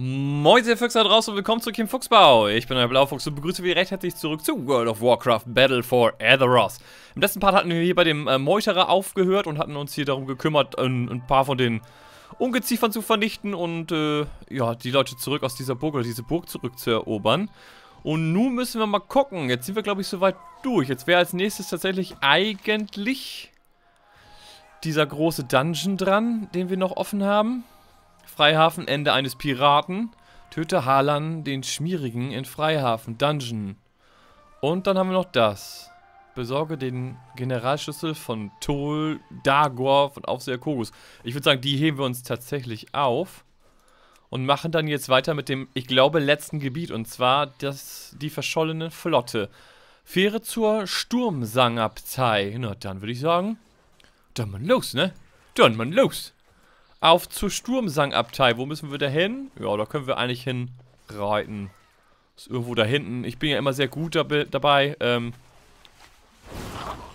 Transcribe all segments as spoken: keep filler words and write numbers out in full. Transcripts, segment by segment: Moin sehr Füchse da draußen und willkommen zurück im Fuchsbau. Ich bin euer Blaufuchs und begrüße wieder recht herzlich zurück zu World of Warcraft Battle for Azeroth. Im letzten Part hatten wir hier bei dem äh, Meuterer aufgehört und hatten uns hier darum gekümmert, ein, ein paar von den Ungeziefern zu vernichten und äh, ja, die Leute zurück aus dieser Burg oder diese Burg zurückzuerobern. Und nun müssen wir mal gucken. Jetzt sind wir, glaube ich, soweit durch. Jetzt wäre als nächstes tatsächlich eigentlich dieser große Dungeon dran, den wir noch offen haben. Freihafen, Ende eines Piraten. Töte Halan, den Schmierigen in Freihafen, Dungeon. Und dann haben wir noch das. Besorge den Generalschlüssel von Tol Dagor von Aufseher Kogus. Ich würde sagen, die heben wir uns tatsächlich auf. Und machen dann jetzt weiter mit dem, ich glaube, letzten Gebiet. Und zwar das, die verschollene Flotte. Fähre zur Sturmsangabtei. Na, dann würde ich sagen, dann mal los, ne? Dann mal los. Auf zur Sturmsangabtei. Wo müssen wir da hin? Ja, da können wir eigentlich hinreiten. Ist irgendwo da hinten. Ich bin ja immer sehr gut dabei, ähm,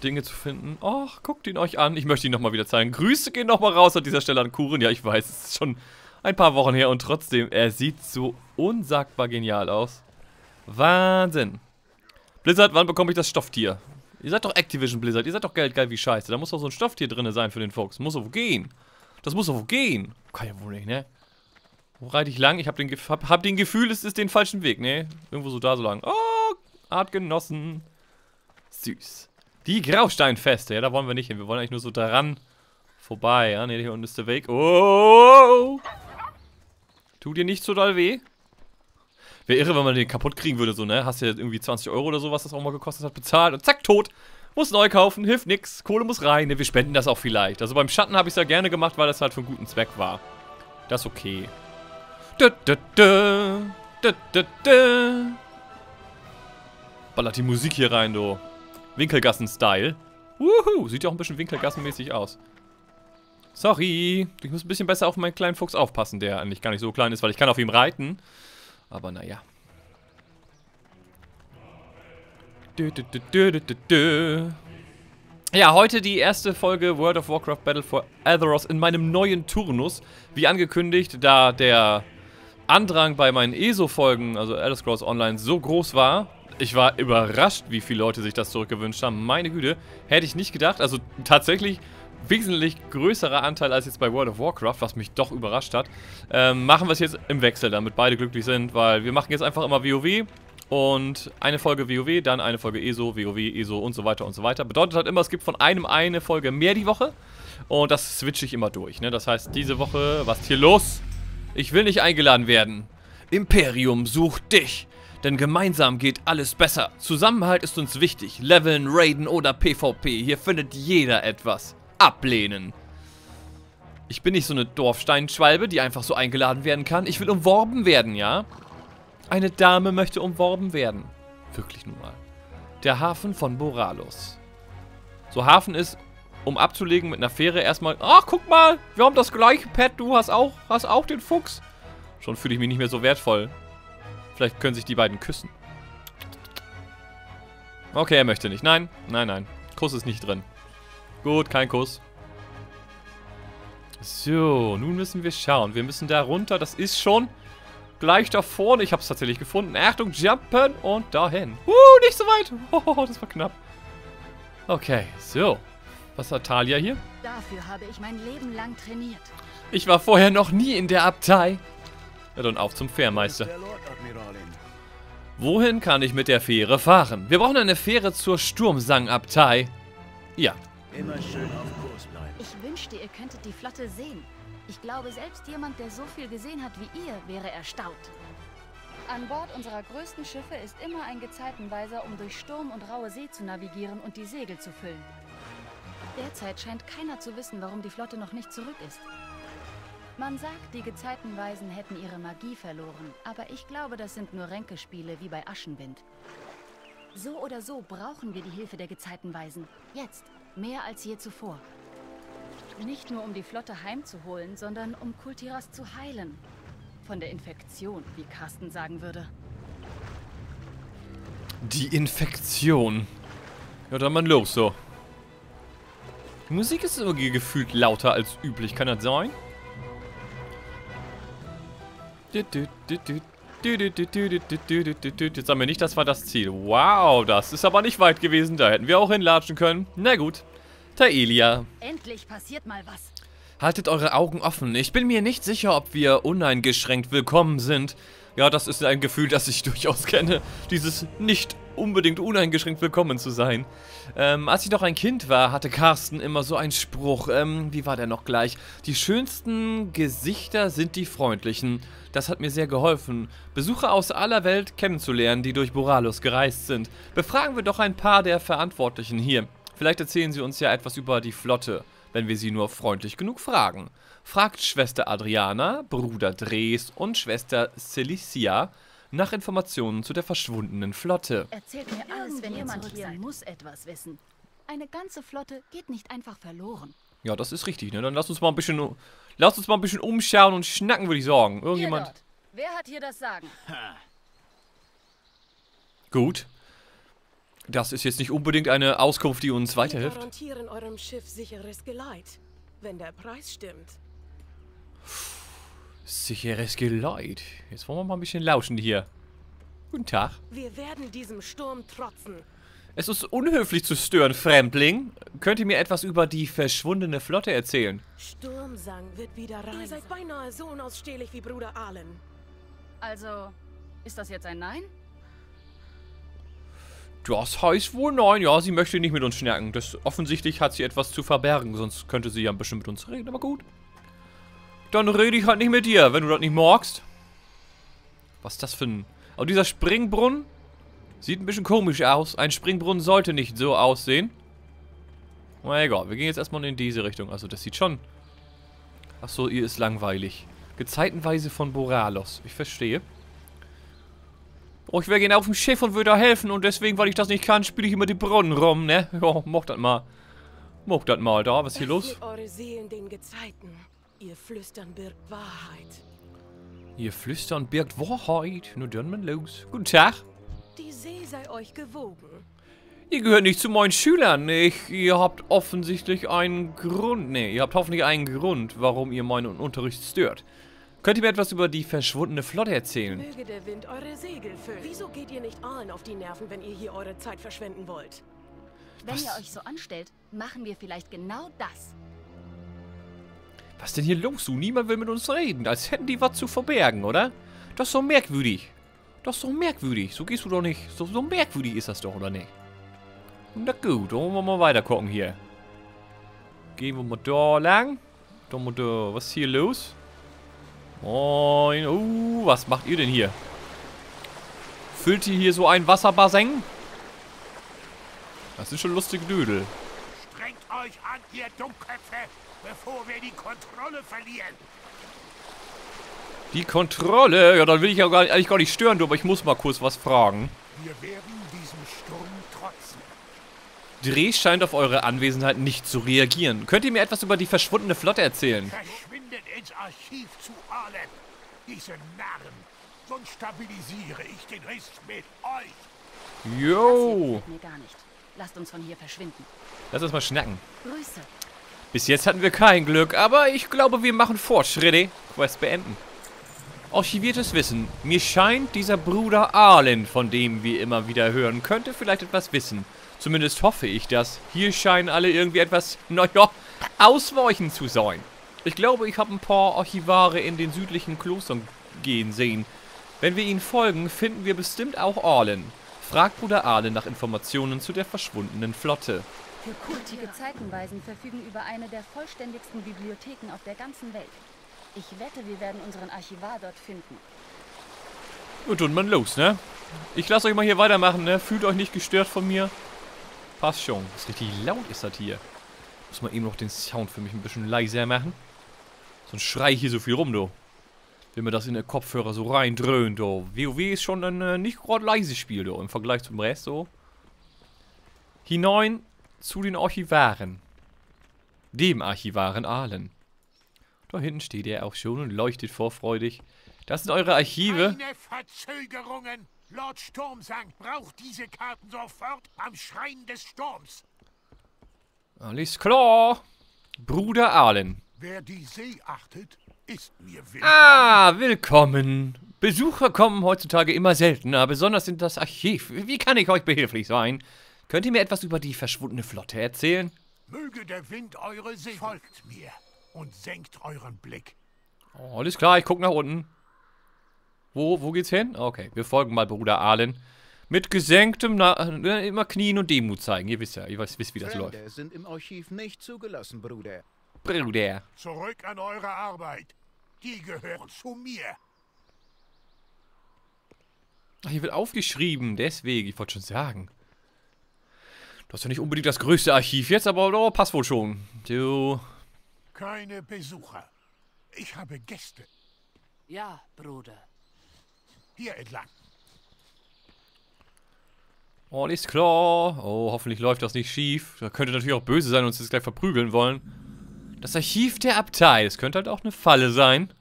Dinge zu finden. Och, guckt ihn euch an. Ich möchte ihn nochmal wieder zeigen. Grüße gehen nochmal raus an dieser Stelle an Kuren. Ja, ich weiß, es ist schon ein paar Wochen her und trotzdem, er sieht so unsagbar genial aus. Wahnsinn. Blizzard, wann bekomme ich das Stofftier? Ihr seid doch Activision Blizzard. Ihr seid doch geldgeil wie Scheiße. Da muss doch so ein Stofftier drin sein für den Fuchs. Muss doch gehen. Das muss doch gehen. Kann ja wohl nicht, ne? Wo reite ich lang? Ich hab den, Ge hab, hab den Gefühl, es ist den falschen Weg, ne? Irgendwo so da so lang. Oh, Artgenossen. Süß. Die Grausteinfeste. Ja, da wollen wir nicht hin. Wir wollen eigentlich nur so daran vorbei. Ja, ne, hier unten ist der Weg. Oh! Tut dir nicht so doll weh? Wäre irre, wenn man den kaputt kriegen würde, so, ne? Hast ja irgendwie zwanzig Euro oder so, was das auch mal gekostet hat, bezahlt und zack, tot. Muss neu kaufen, hilft nix, Kohle muss rein, ne, wir spenden das auch vielleicht. Also beim Schatten habe ich es ja gerne gemacht, weil das halt für einen guten Zweck war. Das ist okay. Dö, dö, dö, dö, dö, dö. Ballert die Musik hier rein, du. Winkelgassen-Style. Wuhu, sieht ja auch ein bisschen Winkelgassenmäßig aus. Sorry, ich muss ein bisschen besser auf meinen kleinen Fuchs aufpassen, der eigentlich gar nicht so klein ist, weil ich kann auf ihm reiten. Aber naja. Dö, dö, dö, dö, dö, dö. Ja, heute die erste Folge World of Warcraft Battle for Azeroth in meinem neuen Turnus. Wie angekündigt, da der Andrang bei meinen E S O-Folgen, also Elder Scrolls Online, so groß war. Ich war überrascht, wie viele Leute sich das zurückgewünscht haben. Meine Güte, hätte ich nicht gedacht. Also tatsächlich wesentlich größerer Anteil als jetzt bei World of Warcraft, was mich doch überrascht hat. Ähm, machen wir es jetzt im Wechsel, damit beide glücklich sind, weil wir machen jetzt einfach immer WoW. Und eine Folge WoW, dann eine Folge E S O, WoW, E S O und so weiter und so weiter. Bedeutet halt immer, es gibt von einem eine Folge mehr die Woche. Und das switche ich immer durch, ne? Das heißt, diese Woche, was ist hier los? Ich will nicht eingeladen werden. Imperium sucht dich. Denn gemeinsam geht alles besser. Zusammenhalt ist uns wichtig. Leveln, Raiden oder PvP. Hier findet jeder etwas. Ablehnen. Ich bin nicht so eine Dorfsteinschwalbe, die einfach so eingeladen werden kann. Ich will umworben werden, ja? Eine Dame möchte umworben werden. Wirklich nun mal. Der Hafen von Boralus. So, Hafen ist, um abzulegen mit einer Fähre erstmal... Ach, guck mal, wir haben das gleiche Pad. Du hast auch, hast auch den Fuchs. Schon fühle ich mich nicht mehr so wertvoll. Vielleicht können sich die beiden küssen. Okay, er möchte nicht. Nein, nein, nein. Kuss ist nicht drin. Gut, kein Kuss. So, nun müssen wir schauen. Wir müssen da runter. Das ist schon... Gleich da vorne, ich habe es tatsächlich gefunden. Achtung, jumpen und dahin. Uh, nicht so weit. Oh, das war knapp. Okay, so. Was hat Taelia hier? Dafür habe ich mein Leben lang trainiert. Ich war vorher noch nie in der Abtei. Ja, dann auf zum Fährmeister. Wohin kann ich mit der Fähre fahren? Wir brauchen eine Fähre zur Sturmsangabtei. Ja. Immer schön auf Kurs bleiben. Ich wünschte, ihr könntet die Flotte sehen. Ich glaube, selbst jemand, der so viel gesehen hat wie ihr, wäre erstaunt. An Bord unserer größten Schiffe ist immer ein Gezeitenweiser, um durch Sturm und raue See zu navigieren und die Segel zu füllen. Derzeit scheint keiner zu wissen, warum die Flotte noch nicht zurück ist. Man sagt, die Gezeitenweisen hätten ihre Magie verloren, aber ich glaube, das sind nur Ränkespiele wie bei Aschenwind. So oder so brauchen wir die Hilfe der Gezeitenweisen. Jetzt, mehr als je zuvor. Nicht nur, um die Flotte heimzuholen, sondern um Kultiras zu heilen. Von der Infektion, wie Carsten sagen würde. Die Infektion. Ja, dann mal los, so. Die Musik ist irgendwie gefühlt lauter als üblich, kann das sein? Jetzt haben wir nicht, das war das Ziel. Wow, das ist aber nicht weit gewesen. Da hätten wir auch hinlatschen können. Na gut. Taelia. Endlich passiert mal was. Haltet eure Augen offen. Ich bin mir nicht sicher, ob wir uneingeschränkt willkommen sind. Ja, das ist ein Gefühl, das ich durchaus kenne. Dieses nicht unbedingt uneingeschränkt willkommen zu sein. Ähm, als ich noch ein Kind war, hatte Carsten immer so einen Spruch. Ähm, wie war der noch gleich? Die schönsten Gesichter sind die freundlichen. Das hat mir sehr geholfen, Besucher aus aller Welt kennenzulernen, die durch Boralus gereist sind. Befragen wir doch ein paar der Verantwortlichen hier. Vielleicht erzählen sie uns ja etwas über die Flotte, wenn wir sie nur freundlich genug fragen. Fragt Schwester Adriana, Bruder Dres und Schwester Celicia nach Informationen zu der verschwundenen Flotte. Erzählt mir alles, wenn jemand hier muss etwas wissen. Eine ganze Flotte geht nicht einfach verloren. Ja, das ist richtig, ne? Dann lass uns mal ein bisschen, lass uns mal ein bisschen umschauen und schnacken, würde ich sagen. Irgendjemand. Hier dort. Wer hat hier das Sagen? Ha. Gut. Das ist jetzt nicht unbedingt eine Auskunft, die uns weiterhilft. Wir garantieren eurem Schiff sicheres Geleit, wenn der Preis stimmt. Sicheres Geleit. Jetzt wollen wir mal ein bisschen lauschen hier. Guten Tag. Wir werden diesem Sturm trotzen. Es ist unhöflich zu stören, Fremdling. Könnt ihr mir etwas über die verschwundene Flotte erzählen? Sturmsang wird wieder rein. Ihr seid beinahe so unausstehlich wie Bruder Arlen. Also, ist das jetzt ein Nein? Das heißt wohl nein. Ja, sie möchte nicht mit uns schnacken. Das, offensichtlich hat sie etwas zu verbergen, sonst könnte sie ja ein bisschen mit uns reden. Aber gut. Dann rede ich halt nicht mit dir, wenn du das nicht magst. Was ist das für ein... Aber dieser Springbrunnen sieht ein bisschen komisch aus. Ein Springbrunnen sollte nicht so aussehen. Na egal, wir gehen jetzt erstmal in diese Richtung. Also das sieht schon... Achso, ihr ist langweilig. Gezeitenweise von Boralus. Ich verstehe. Oh, ich wäre gerne auf dem Schiff und würde da helfen und deswegen, weil ich das nicht kann, spiele ich immer die Brunnen rum, ne? Ja, mach das mal. Mach das mal, da, was ist hier los? Eure Seelen den Gezeiten. Ihr Flüstern birgt Wahrheit. Ihr Flüstern birgt Wahrheit. Nur dann mal los. Guten Tag. Die See sei euch gewogen. Ihr gehört nicht zu meinen Schülern. Ich, ihr habt offensichtlich einen Grund, ne, ihr habt hoffentlich einen Grund, warum ihr meinen Unterricht stört. Könnt ihr mir etwas über die verschwundene Flotte erzählen? Möge der Wind eure Segel füllen. Wieso geht ihr nicht allen auf die Nerven, wenn ihr hier eure Zeit verschwenden wollt? Wenn Was? ihr euch so anstellt, machen wir vielleicht genau das. Was denn hier los? Du? Niemand will mit uns reden. Als hätten die was zu verbergen, oder? Das ist so merkwürdig. Das ist so merkwürdig. So gehst du doch nicht. So, so merkwürdig ist das doch, oder nicht? Na gut, dann wollen wir mal weiter gucken hier. Gehen wir mal da lang. Da mal da. Was ist hier los? Moin. Uh, was macht ihr denn hier? Füllt ihr hier so ein Wasserbassin? Das sind schon lustige Dödel. Strengt euch an, ihr Dummköpfe, bevor wir die Kontrolle verlieren. Die Kontrolle? Ja, dann will ich ja gar nicht, eigentlich gar nicht stören, aber ich muss mal kurz was fragen. Wir werden diesem Sturm trotzen. Dreh scheint auf eure Anwesenheit nicht zu reagieren. Könnt ihr mir etwas über die verschwundene Flotte erzählen? Verschwindet ins Archiv zu Arlen. Diese Narren. Sonst stabilisiere ich den Rest mit euch. Jo. Das mir gar nicht. Lasst uns von hier verschwinden. Lass uns mal schnacken. Grüße. Bis jetzt hatten wir kein Glück, aber ich glaube, wir machen Fortschritte. Quest beenden. Archiviertes Wissen. Mir scheint, dieser Bruder Arlen, von dem wir immer wieder hören, könnte vielleicht etwas wissen. Zumindest hoffe ich das. Hier scheinen alle irgendwie etwas, naja, ausweichend zu sein. Ich glaube, ich habe ein paar Archivare in den südlichen Klostern gehen sehen. Wenn wir ihnen folgen, finden wir bestimmt auch Arlen. Fragt Bruder Arlen nach Informationen zu der verschwundenen Flotte. Kultige Zeitenweisen verfügen über eine der vollständigsten Bibliotheken auf der ganzen Welt. Ich wette, wir werden unseren Archivar dort finden. Und dann mal los, ne? Ich lasse euch mal hier weitermachen, ne? Fühlt euch nicht gestört von mir. Passt schon. Was richtig laut ist das hier. Muss man eben noch den Sound für mich ein bisschen leiser machen. Sonst schrei ich hier so viel rum, du. Wenn mir das in den Kopfhörer so reindröhnt, du. WoW ist schon ein äh, nicht gerade leises Spiel, du. Im Vergleich zum Rest, so. Hinein zu den Archivaren. Dem Archivaren Arlen. Da hinten steht er auch schon und leuchtet vorfreudig. Das sind eure Archive. Keine Verzögerungen! Lord Sturmsank braucht diese Karten sofort am Schrein des Sturms. Alles klar. Bruder Arlen. Wer die See achtet, ist mir willkommen. Ah, willkommen. Besucher kommen heutzutage immer seltener, besonders in das Archiv. Wie kann ich euch behilflich sein? Könnt ihr mir etwas über die verschwundene Flotte erzählen? Möge der Wind eure Segel. Folgt mir und senkt euren Blick. Oh, alles klar, ich gucke nach unten. Wo, wo geht's hin? Okay, wir folgen mal Bruder Arlen. Mit gesenktem, Na immer Knien und Demut zeigen. Ihr wisst ja, ihr wisst, wie das Fremde läuft. Sind im Archiv nicht zugelassen, Bruder. Bruder. Zurück an eure Arbeit. Die gehören zu mir. Ach, hier wird aufgeschrieben. Deswegen, ich wollte schon sagen. Du hast ja nicht unbedingt das größte Archiv jetzt, aber oh, passt wohl schon. Du. Keine Besucher. Ich habe Gäste. Ja, Bruder. Hier entlang. Alles klar. Oh, hoffentlich läuft das nicht schief. Da könnte natürlich auch böse sein und uns jetzt gleich verprügeln wollen. Das Archiv der Abtei. Das könnte halt auch eine Falle sein.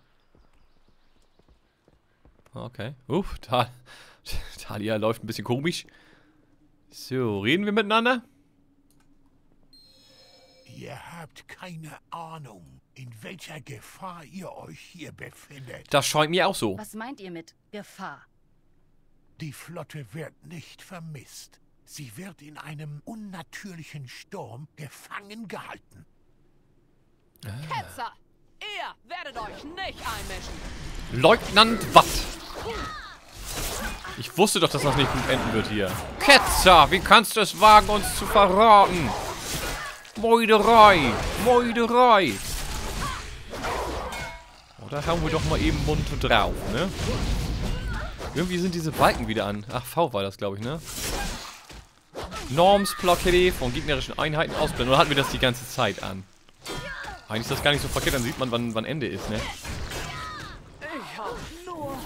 Okay. Uff, Ta Talia läuft ein bisschen komisch. So, reden wir miteinander? Ihr habt keine Ahnung, in welcher Gefahr ihr euch hier befindet. Das scheint mir auch so. Was meint ihr mit Gefahr? Die Flotte wird nicht vermisst. Sie wird in einem unnatürlichen Sturm gefangen gehalten. Ah. Ketzer! Ihr werdet euch nicht einmischen! Leutnant Watt! Ich wusste doch, dass das nicht gut enden wird hier. Ketzer! Wie kannst du es wagen, uns zu verraten? Meuderei! Meuderei! Oh, da hauen wir doch mal eben munter drauf, ne? Irgendwie sind diese Balken wieder an. Ach, V war das, glaube ich, ne? Normsblockade von gegnerischen Einheiten ausblenden. Oder hatten wir das die ganze Zeit an? Eigentlich ist das gar nicht so verkehrt, dann sieht man, wann, wann Ende ist, ne? Ich hab nur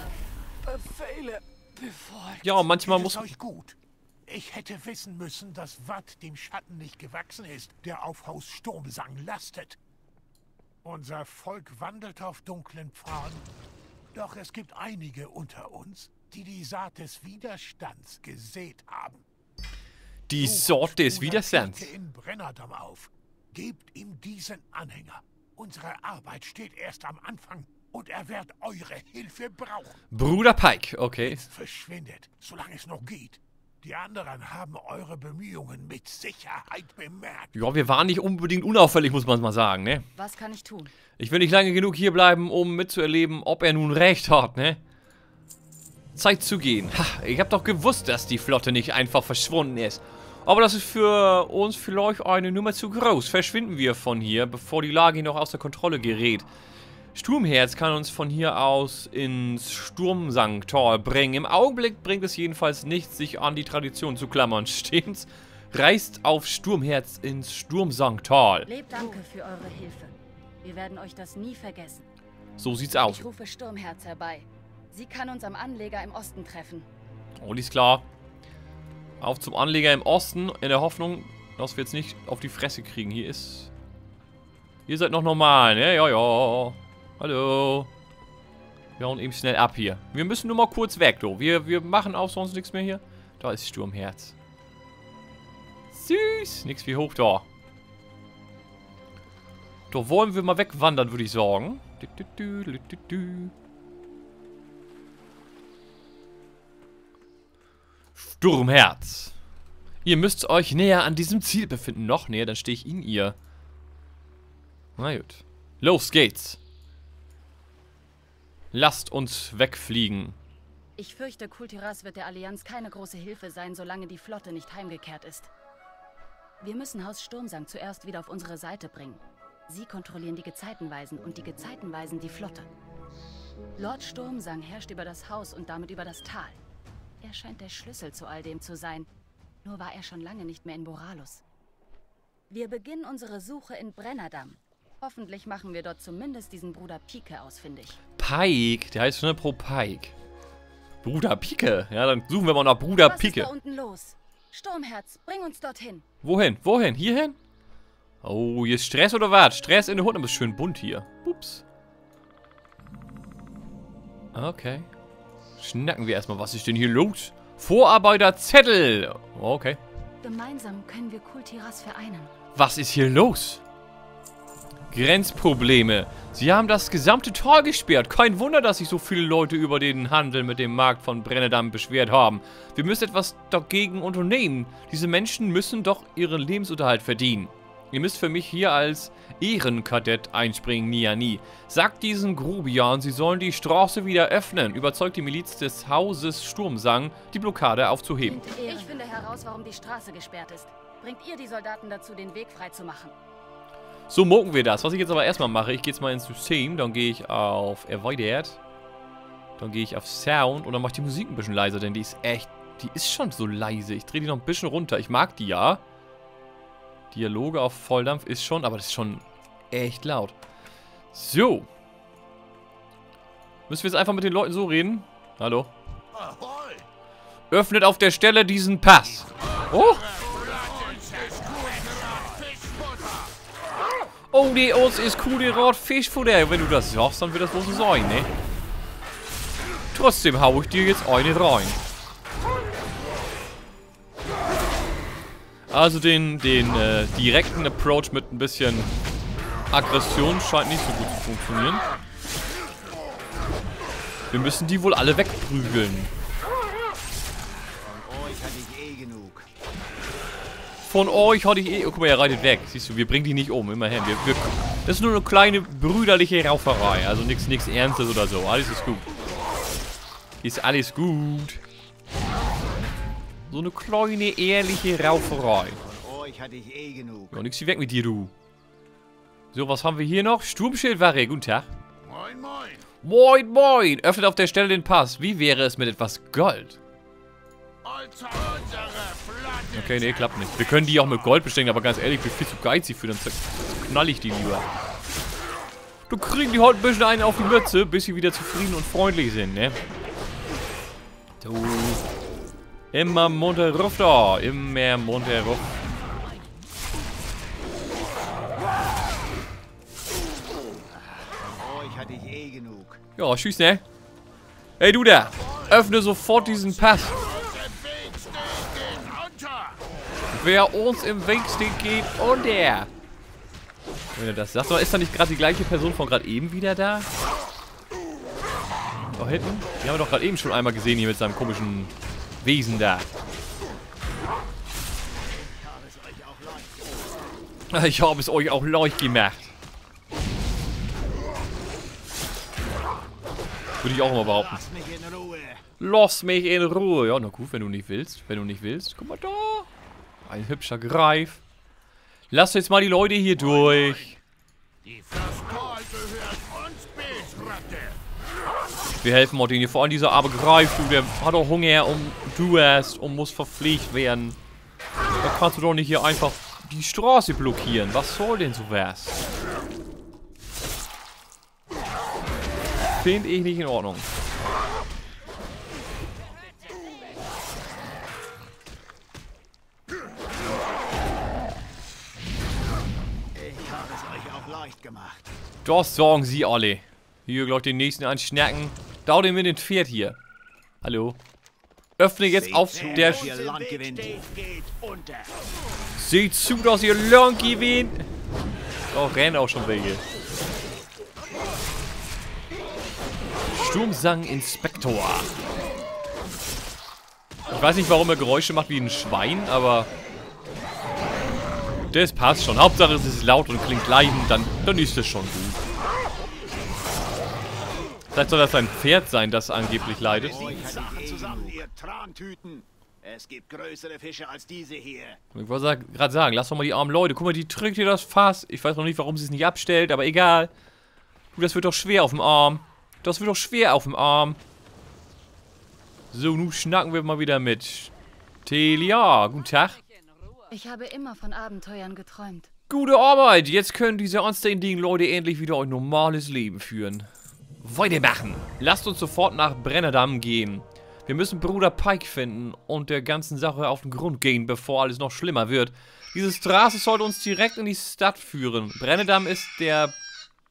Befehle befolgt. Ja, manchmal muss... Euch gut. Ich hätte wissen müssen, dass Watt dem Schatten nicht gewachsen ist, der auf Haus Sturmsang lastet. Unser Volk wandelt auf dunklen Pfaden. Doch es gibt einige unter uns, die die Saat des Widerstands gesät haben. Die Sorte des Widerstands. In Brennadam auf. Gebt ihm diesen Anhänger. Unsere Arbeit steht erst am Anfang und er wird eure Hilfe brauchen. Bruder Pike, okay. Jetzt verschwindet, solange es noch geht. Die anderen haben eure Bemühungen mit Sicherheit bemerkt. Ja, wir waren nicht unbedingt unauffällig, muss man mal sagen, ne? Was kann ich tun? Ich will nicht lange genug hier bleiben, um mitzuerleben, ob er nun recht hat, ne? Zeit zu gehen. Ha, ich hab doch gewusst, dass die Flotte nicht einfach verschwunden ist. Aber das ist für uns vielleicht eine Nummer zu groß. Verschwinden wir von hier, bevor die Lage hier noch außer Kontrolle gerät. Sturmherz kann uns von hier aus ins Sturmsanktal bringen. Im Augenblick bringt es jedenfalls nichts, sich an die Tradition zu klammern. Stehens reist auf Sturmherz ins Sturmsanktal. Lebt danke für eure Hilfe. Wir werden euch das nie vergessen. So sieht's aus. Ich rufe Sturmherz herbei. Sie kann uns am Anleger im Osten treffen. Alles klar. Auf zum Anleger im Osten, in der Hoffnung, dass wir jetzt nicht auf die Fresse kriegen. Hier ist... Ihr seid noch normal, ne? Ja, ja. Hallo. Wir hauen eben schnell ab hier. Wir müssen nur mal kurz weg, du. Wir, wir machen auch sonst nichts mehr hier. Da ist Sturmherz. Süß. Nix wie hoch da. Da wollen wir mal wegwandern, würde ich sagen. Sturmherz. Ihr müsst euch näher an diesem Ziel befinden. Noch näher, dann stehe ich in ihr. Na gut. Los geht's. Lasst uns wegfliegen. Ich fürchte, Kultiras wird der Allianz keine große Hilfe sein, solange die Flotte nicht heimgekehrt ist. Wir müssen Haus Sturmsang zuerst wieder auf unsere Seite bringen. Sie kontrollieren die Gezeitenweisen und die Gezeitenweisen die Flotte. Lord Sturmsang herrscht über das Haus und damit über das Tal. Er scheint der Schlüssel zu all dem zu sein. Nur war er schon lange nicht mehr in Boralus. Wir beginnen unsere Suche in Brennadam. Hoffentlich machen wir dort zumindest diesen Bruder Pike ausfindig. Pike? Der heißt schon ne, Pro Pike. Bruder Pike? Ja, dann suchen wir mal nach Bruder Pike. Was ist da unten los? Sturmherz, bring uns dorthin. Wohin? Wohin? Hierhin? Oh, hier ist Stress oder was? Stress in der Hut, aber ist schön bunt hier. Ups. Okay. Schnacken wir erstmal, was ist denn hier los? Vorarbeiterzettel! Okay. Gemeinsam können wir Kultiras vereinen. Was ist hier los? Grenzprobleme. Sie haben das gesamte Tor gesperrt. Kein Wunder, dass sich so viele Leute über den Handel mit dem Markt von Brennadam beschwert haben. Wir müssen etwas dagegen unternehmen. Diese Menschen müssen doch ihren Lebensunterhalt verdienen. Ihr müsst für mich hier als Ehrenkadett einspringen, Niani. Sagt diesen Grubian, sie sollen die Straße wieder öffnen. Überzeugt die Miliz des Hauses Sturmsang, die Blockade aufzuheben. Ich finde heraus, warum die Straße gesperrt ist. Bringt ihr die Soldaten dazu, den Weg freizumachen. So mucken wir das. Was ich jetzt aber erstmal mache, ich gehe jetzt mal ins System, dann gehe ich auf Erweitert, dann gehe ich auf Sound und dann mache ich die Musik ein bisschen leiser, denn die ist echt, die ist schon so leise. Ich drehe die noch ein bisschen runter. Ich mag die ja. Dialoge auf Volldampf ist schon, aber das ist schon echt laut. So. Müssen wir jetzt einfach mit den Leuten so reden? Hallo. Öffnet auf der Stelle diesen Pass. Oh. Oh, die uns ist cool, die Rot Fischfutter. Wenn du das sagst, dann wird das wohl so sein, ne? Trotzdem hau ich dir jetzt eine rein. Also den, den äh, direkten Approach mit ein bisschen Aggression scheint nicht so gut zu funktionieren. Wir müssen die wohl alle wegprügeln. Von euch hatte ich eh... Oh, guck mal, er reitet weg. Siehst du, wir bringen die nicht um, immerhin. Wir, wir, das ist nur eine kleine brüderliche Rauferei. Also nichts nichts Ernstes oder so. Alles ist gut. Ist alles gut. So eine kleine, ehrliche Rauferei. Von euch hatte ich eh genug. Ja, nix weg mit dir, du. So, was haben wir hier noch? Sturmschildware. Guten Tag. Moin, moin. Moin, moin. Öffnet auf der Stelle den Pass. Wie wäre es mit etwas Gold? Okay, nee, klappt nicht. Wir können die auch mit Gold bestechen, aber ganz ehrlich, ich bin viel zu geizig für, dann knall ich die lieber. Du kriegst die heute ein bisschen einen auf die Mütze, bis sie wieder zufrieden und freundlich sind, ne? Du. Immer munter ruf da, immer munter ruf. Ja, tschüss, ne? Hey, du da! Öffne sofort diesen Pass! Wer uns im Weg steht, geht unter. Wenn er das sagt, ist da nicht gerade die gleiche Person von gerade eben wieder da? Da hinten? Die haben wir doch gerade eben schon einmal gesehen hier mit seinem komischen Wesen da. Ich habe es euch auch leicht gemacht. Würde ich auch immer behaupten. Lass mich in Ruhe. Ja, na gut, wenn du nicht willst. Wenn du nicht willst. Guck mal da. Ein hübscher Greif. Lass jetzt mal die Leute hier durch. Wir helfen auch denen hier. Vor allem dieser arme Greif, du, der hat doch Hunger und du hast und muss verpflegt werden. Da kannst du doch nicht hier einfach die Straße blockieren. Was soll denn so was? Finde ich nicht in Ordnung. Gemacht. Das sorgen sie alle. Hier gleich den nächsten anschnacken. Dau den mit dem Pferd hier. Hallo. Öffne jetzt auf der... Seht zu, dass ihr Land gewinnt. Oh, rennen auch schon welche. Sturmsang-Inspektor. Ich weiß nicht, warum er Geräusche macht wie ein Schwein, aber... Das passt schon. Hauptsache es ist laut und klingt leidend, dann, dann ist es schon gut. Vielleicht soll das ein Pferd sein, das angeblich leidet. Ich wollte gerade sagen, lass doch mal die armen Leute. Guck mal, die drückt hier das Fass. Ich weiß noch nicht, warum sie es nicht abstellt, aber egal. Du, das wird doch schwer auf dem Arm. Das wird doch schwer auf dem Arm. So, nun schnacken wir mal wieder mit Taelia. Guten Tag. Ich habe immer von Abenteuern geträumt. Gute Arbeit! Jetzt können diese anständigen Leute endlich wieder ein normales Leben führen. Weitermachen! Lasst uns sofort nach Brennadam gehen. Wir müssen Bruder Pike finden und der ganzen Sache auf den Grund gehen, bevor alles noch schlimmer wird. Diese Straße sollte uns direkt in die Stadt führen. Brennadam ist der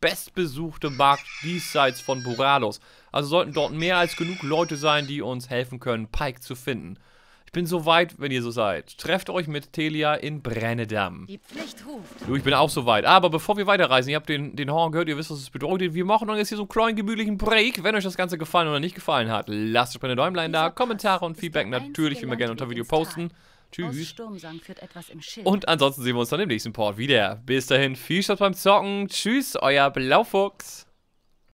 bestbesuchte Markt diesseits von Boralus. Also sollten dort mehr als genug Leute sein, die uns helfen können, Pike zu finden. Ich bin so weit, wenn ihr so seid. Trefft euch mit Taelia in Brennadam. Die Pflicht ruft. Du, ich bin auch so weit. Aber bevor wir weiterreisen, ihr habt den, den Horn gehört, ihr wisst, was es bedeutet. Wir machen uns jetzt hier so einen kleinen, gemütlichen Break. Wenn euch das Ganze gefallen oder nicht gefallen hat, lasst euch bei den Däumlein da. Kommentare und Feedback natürlich immer gerne unter Video posten. Tschüss. Und ansonsten sehen wir uns dann im nächsten Port wieder. Bis dahin, viel Spaß beim Zocken. Tschüss, euer Blaufuchs.